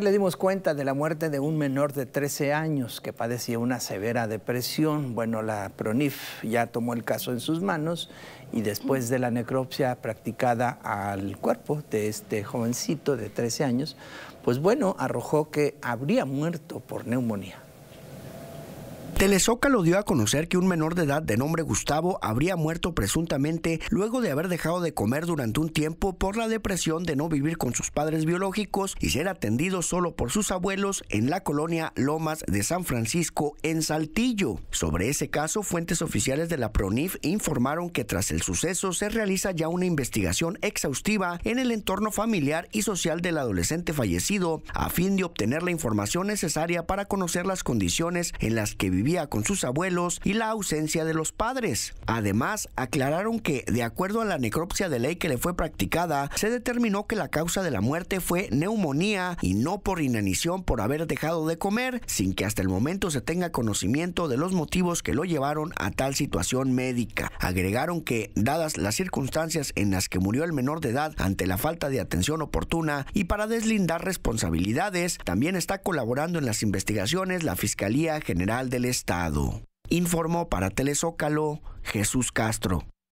Le dimos cuenta de la muerte de un menor de 13 años que padecía una severa depresión. Bueno, la PRONIF ya tomó el caso en sus manos y después de la necropsia practicada al cuerpo de este jovencito de 13 años, pues bueno, arrojó que habría muerto por neumonía. Telezócalo dio a conocer que un menor de edad de nombre Gustavo habría muerto presuntamente luego de haber dejado de comer durante un tiempo por la depresión de no vivir con sus padres biológicos y ser atendido solo por sus abuelos en la colonia Lomas de San Francisco en Saltillo. Sobre ese caso, fuentes oficiales de la PRONIF informaron que tras el suceso se realiza ya una investigación exhaustiva en el entorno familiar y social del adolescente fallecido a fin de obtener la información necesaria para conocer las condiciones en las que vivía con sus abuelos y la ausencia de los padres. Además, aclararon que, de acuerdo a la necropsia de ley que le fue practicada, se determinó que la causa de la muerte fue neumonía y no por inanición por haber dejado de comer, sin que hasta el momento se tenga conocimiento de los motivos que lo llevaron a tal situación médica. Agregaron que, dadas las circunstancias en las que murió el menor de edad ante la falta de atención oportuna y para deslindar responsabilidades, también está colaborando en las investigaciones la Fiscalía General del Estado. Informó para Telezócalo, Jesús Castro.